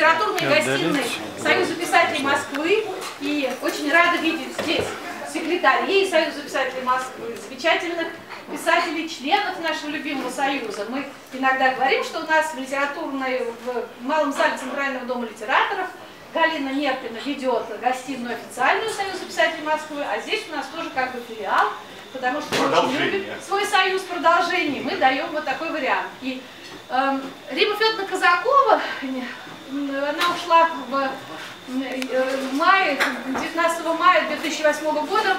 литературной гостиной Союза писателей Москвы. И очень рада видеть здесь секретарей Союза писателей Москвы, замечательных писателей, членов нашего любимого Союза. Мы иногда говорим, что у нас в литературной, в малом зале Центрального дома литераторов Галина Нерпина ведет гостиную официальную Союза писателей Москвы, а здесь у нас тоже как бы филиал, потому что мы очень любим свой союз продолжений. Мы даем вот такой вариант. И Римма Федоровна Казакова, она ушла в мае, 19 мая 2008 года.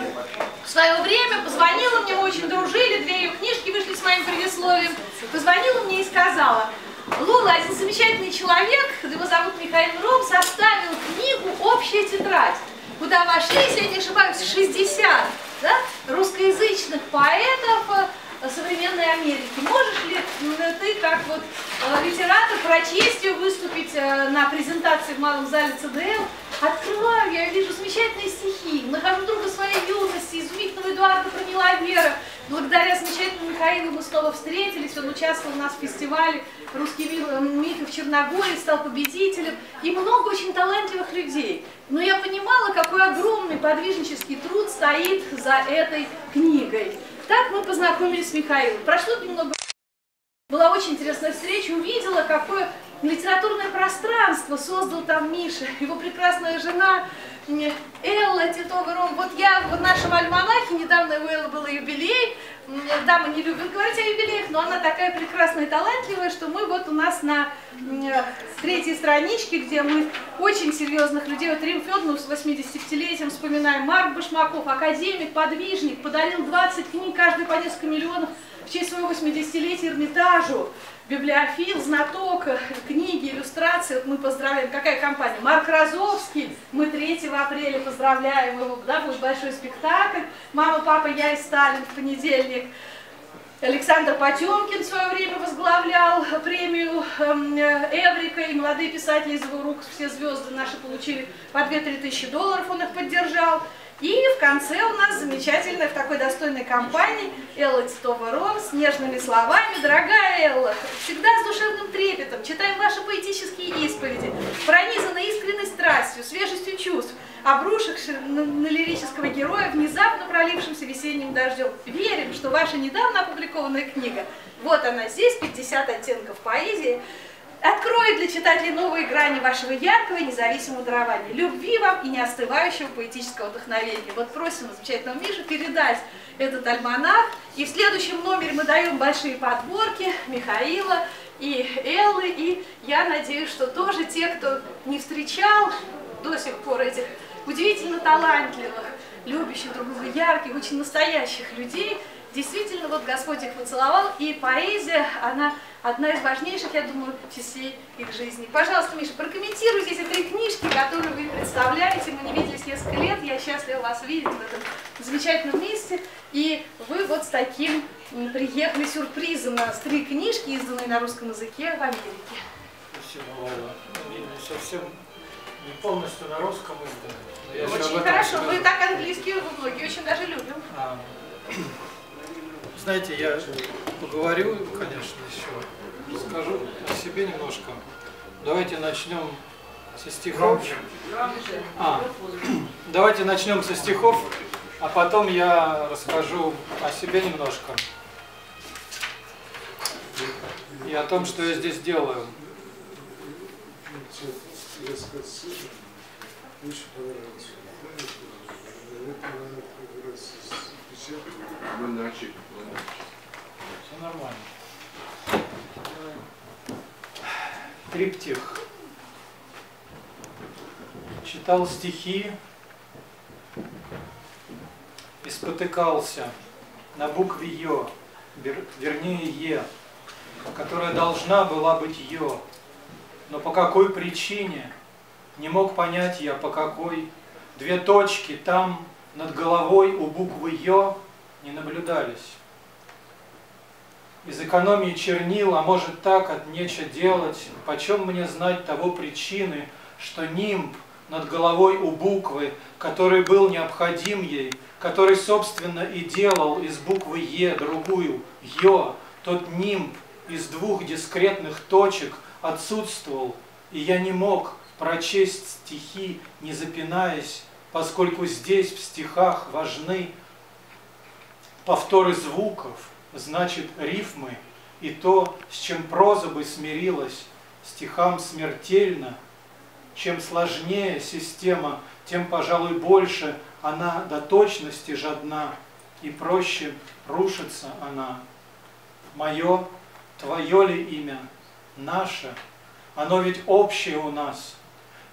В свое время позвонила мне, мы очень дружили, две ее книжки вышли с моим предисловием. Позвонила мне и сказала: Лола, один замечательный человек, его зовут Михаил Ромм, составил книгу «Общая тетрадь», куда вошли, если я не ошибаюсь, 60 русскоязычных поэтов современной Америки. Можешь ли ты, как вот литератор, прочесть ее, выступить на презентации в малом зале ЦДЛ? Открываю, я вижу замечательные стихи, нахожу друга своей юности, изумительного Эдуарда Пронилавера. Благодаря замечательному Михаилу мы снова встретились, он участвовал у нас в фестивале «Русский миф» в Черногории, стал победителем, и много очень талантливых людей. Но я понимала, какой огромный подвижнический труд стоит за этой книгой. Так мы познакомились с Михаилом. Прошло немного. Была очень интересная встреча, увидела, какое литературное пространство создал там Миша, его прекрасная жена Элла Титова-Ромм. Вот я в нашем альманахе, недавно у Эллы был юбилей, дамы не любят говорить о юбилеях, но она такая прекрасная и талантливая, что мы вот у нас на третьей страничке, где мы очень серьезных людей, вот Римму Федоровну с 85-летием вспоминаем, Марк Башмаков, академик, подвижник, подарил 20 книг, каждый по несколько миллионов, в честь своего 80-летия Эрмитажу, библиофил, знаток книги, иллюстрации. Вот мы поздравляем. Какая компания? Марк Розовский. Мы 3 апреля поздравляем его. Да, будет большой спектакль. «Мама, папа, я и Сталин» в понедельник. Александр Потемкин в свое время возглавлял премию Эврика, и молодые писатели из его рук, все звезды наши, получили по 2-3 тысячи долларов, он их поддержал. И в конце у нас замечательная, в такой достойной компании, Элла Титова-Ромм с нежными словами. Дорогая Элла, всегда с душевным трепетом читаем ваши поэтические исповеди, пронизанные искренней страстью, свежестью чувств, обрушившись на лирического героя внезапно пролившимся весенним дождем. Верим, что ваша недавно опубликованная книга, вот она здесь, 50 оттенков поэзии, откроет для читателей новые грани вашего яркого и независимого дарования, любви вам и неостывающего поэтического вдохновения. Вот просим замечательного Мишу передать этот альманах. И в следующем номере мы даем большие подборки Михаила и Эллы. И я надеюсь, что тоже те, кто не встречал до сих пор этих удивительно талантливых, любящих друг друга, ярких, очень настоящих людей, действительно, вот Господь их поцеловал, и поэзия, она одна из важнейших, я думаю, частей их жизни. Пожалуйста, Миша, прокомментируйте эти 3 книжки, которые вы представляете. Мы не виделись несколько лет, я счастлива вас видеть в этом замечательном месте. И вы вот с таким приехали сюрпризом. У нас 3 книжки, изданные на русском языке в Америке. Спасибо, Лола. Совсем не полностью на русском изданы. Очень хорошо, вы так английские, вы многие очень даже любим. Знаете, я поговорю, конечно, еще, расскажу о себе немножко. Давайте начнем со стихов. Давайте начнем со стихов, а потом я расскажу о себе немножко. И о том, что я здесь делаю. Все нормально. Триптих. Читал стихи и спотыкался на букве Ё, вернее Е, которая должна была быть Ё, но по какой причине, не мог понять я по какой, 2 точки там над головой у буквы Ё не наблюдались. Из экономии чернил, а может так, от нечего делать, почем мне знать того причины, что нимб над головой у буквы, который был необходим ей, который, собственно, и делал из буквы Е другую Ё, тот нимб из 2 дискретных точек отсутствовал, и я не мог прочесть стихи, не запинаясь, поскольку здесь в стихах важны повторы звуков, значит, рифмы, и то, с чем проза бы смирилась, стихам смертельно. Чем сложнее система, тем, пожалуй, больше она до точности жадна, и проще рушится она. Мое, твое ли имя, наше, оно ведь общее у нас.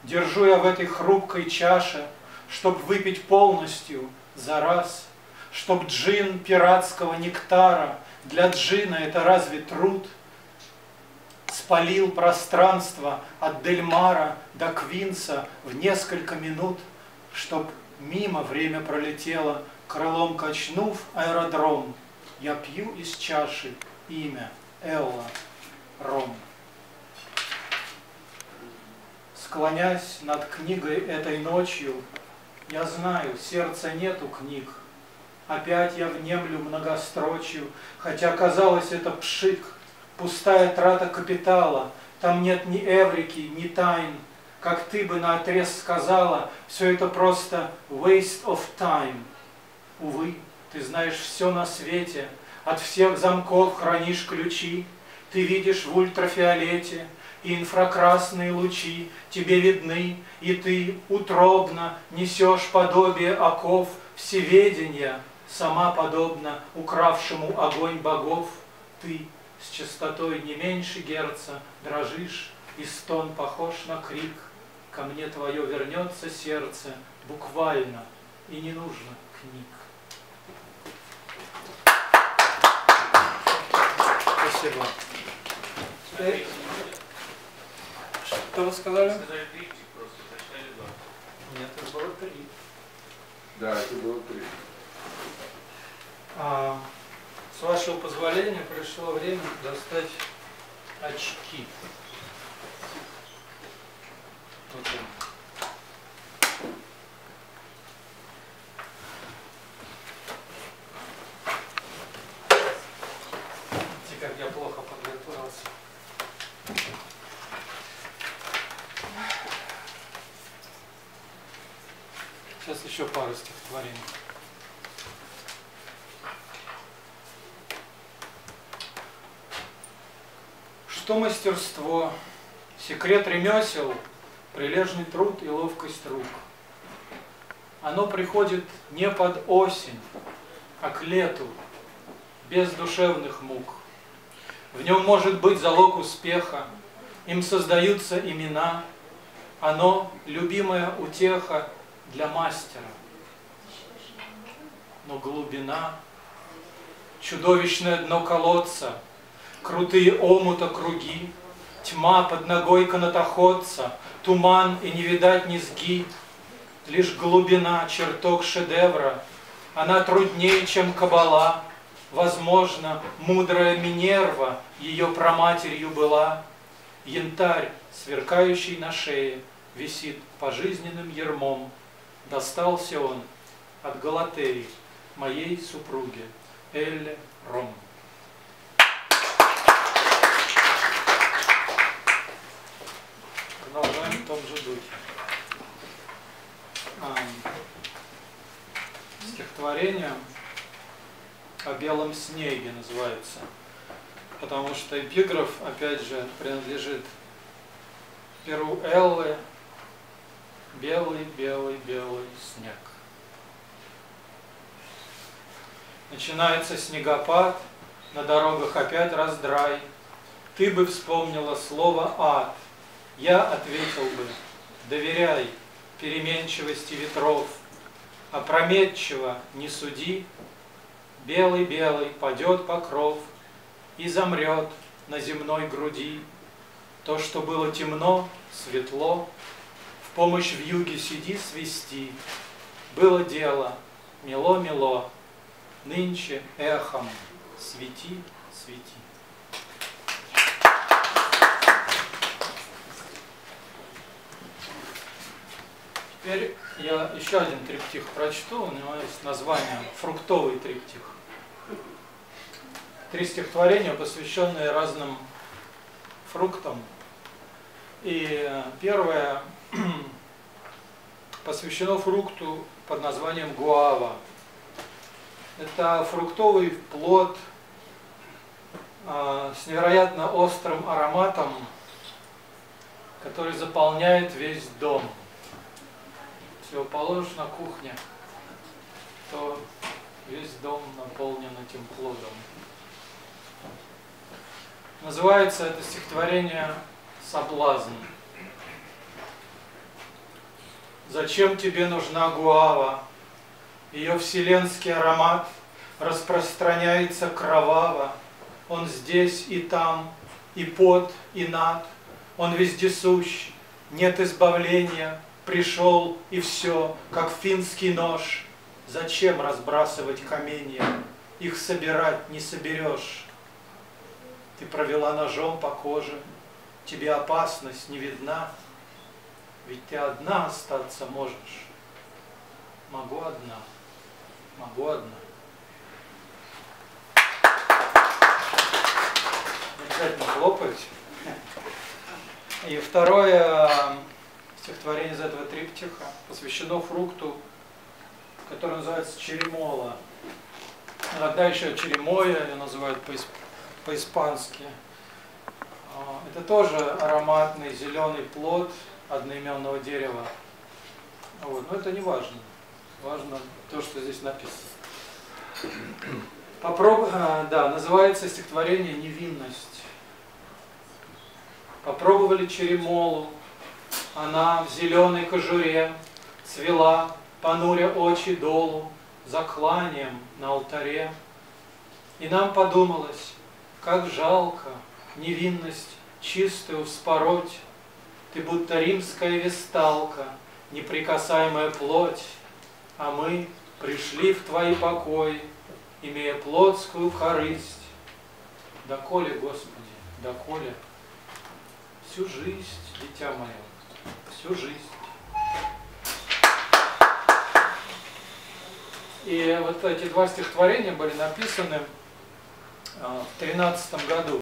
Держу я в этой хрупкой чаше, чтоб выпить полностью за раз, чтоб джин пиратского нектара, для джина это разве труд, спалил пространство от Дель Мара до Квинца в несколько минут, чтоб мимо время пролетело, крылом качнув аэродром, я пью из чаши имя Элла Ромм. Склонясь над книгой этой ночью, я знаю, сердца нету книг. Опять я внемлю многострочью, хотя казалось это пшик, пустая трата капитала, там нет ни эврики, ни тайн. Как ты бы наотрез сказала, все это просто waste of time. Увы, ты знаешь все на свете, от всех замков хранишь ключи, ты видишь в ультрафиолете, и инфракрасные лучи тебе видны, и ты утробно несешь подобие оков всеведения, сама подобна укравшему огонь богов. Ты с частотой не меньше герца дрожишь, и стон похож на крик. Ко мне твое вернется сердце буквально, и не нужно книг. Спасибо. Что вы сказали? Сказали три, просто прочитали два. Нет, это было три. Да, это было три. С вашего позволения пришло время достать очки. Вот он. Видите, как я плохо подготовился. Сейчас еще пару стихотворений. Что мастерство, секрет ремесел, прилежный труд и ловкость рук. Оно приходит не под осень, а к лету, без душевных мук. В нем может быть залог успеха, им создаются имена. Оно любимая утеха для мастера. Но глубина, чудовищное дно колодца, крутые омута круги, тьма под ногой канатоходца, туман и не видать низги. Лишь глубина чертог шедевра, она труднее, чем кабала. Возможно, мудрая Минерва ее проматерью была. Янтарь, сверкающий на шее, висит пожизненным ярмом. Достался он от Галатерии, моей супруги, Элле Ромм. Продолжаем в том же духе. Стихотворение о белом снеге называется, потому что эпиграф, опять же, принадлежит перу Эллы. Белый, белый, белый снег. Начинается снегопад, на дорогах опять раздрай. Ты бы вспомнила слово «ад», я ответил бы: доверяй переменчивости ветров, опрометчиво не суди. Белый-белый падет покров и замрет на земной груди. То, что было темно, светло, в помощь вьюге сиди свести. Было дело, мело-мело, нынче эхом свети, свети. Теперь я еще один триптих прочту, у него есть название «Фруктовый триптих». Три стихотворения, посвященные разным фруктам, И первое посвящено фрукту под названием гуава. Это фруктовый плод с невероятно острым ароматом, который заполняет весь дом. Если его положишь на кухне, то весь дом наполнен этим плодом. Называется это стихотворение «Соблазн». Зачем тебе нужна гуава? Ее вселенский аромат распространяется кроваво. Он здесь и там, и под, и над. Он вездесущ, нет избавления. Пришел и все, как финский нож. Зачем разбрасывать каменья? Их собирать не соберешь. Ты провела ножом по коже. Тебе опасность не видна. Ведь ты одна остаться можешь. Могу одна. Могу одна. Обязательно хлопать. И второе стихотворение из этого триптиха посвящено фрукту, который называется черемола. Иногда еще черемоя ее называют по-испански. Это тоже ароматный зеленый плод одноименного дерева. Вот. Но это не важно. Важно то, что здесь написано. Называется стихотворение «Невинность». Попробовали черемолу, она в зеленой кожуре цвела, понуря очи долу, закланием на алтаре. И нам подумалось, как жалко невинность чистую вспороть. Ты будто римская весталка, неприкасаемая плоть, а мы пришли в твои покои, имея плотскую корысть. Доколе, Господи, доколе? Всю жизнь, дитя мое, всю жизнь. И вот эти два стихотворения были написаны в 2013 году.